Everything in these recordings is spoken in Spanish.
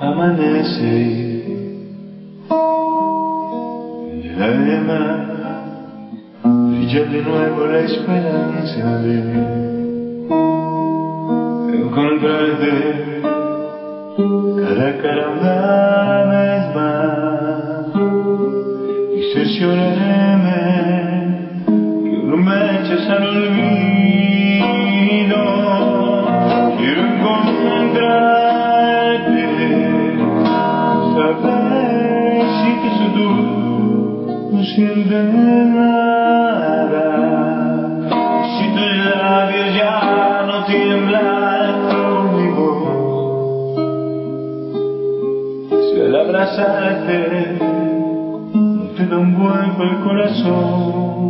Amanece en el alma, brilla de nuevo la esperanza de encontrarte cara a cara una vez más, y cerciorarme que no me eches al olvido. Quiero encontrarte, saber si que soy tú, no siente nada, si tus labios ya no tiemblan conmigo, si al abrazarte no te da un vuelco el corazón,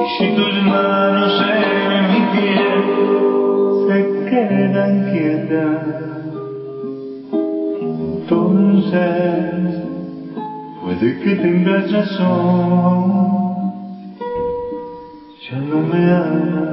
y si tus manos en mi piel se quedan quietas, entonces puede que tengas razón. Ya no me amas.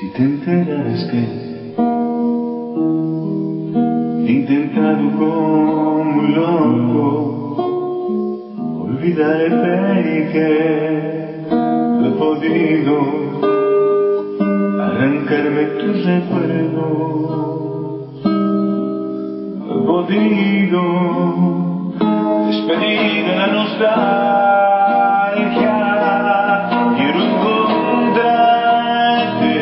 Si te enteras que he intentado como loco olvidarte y que no he podido arrancarme tus recuerdos, no he podido despedir de la nostalgia. Quiero encontrarte,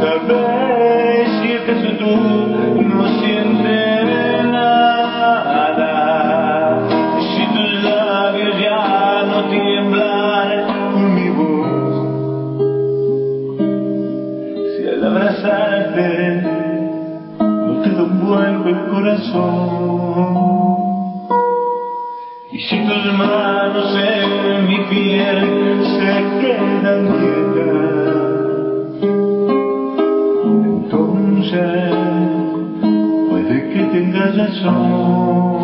saber si es que soy tú, no sientes no te devuelve el corazón, y si tus manos en mi piel se quedan quietas, entonces puede que tengas razón.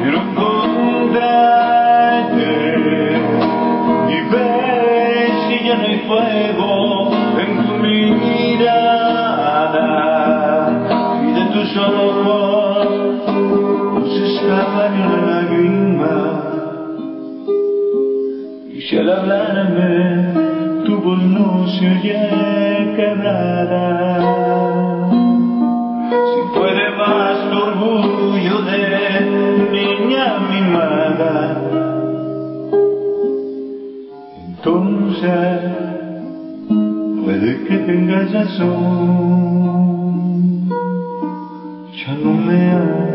Quiero encontrarte y ver si ya no hay fuego en mi mirada, y de tus ojos no se escapa ni una lágrima, y si al hablarme tu voz no se oye quebrada, si puede más tu orgullo de niña mimada, entonces puede que tengas razón, ya no me amas.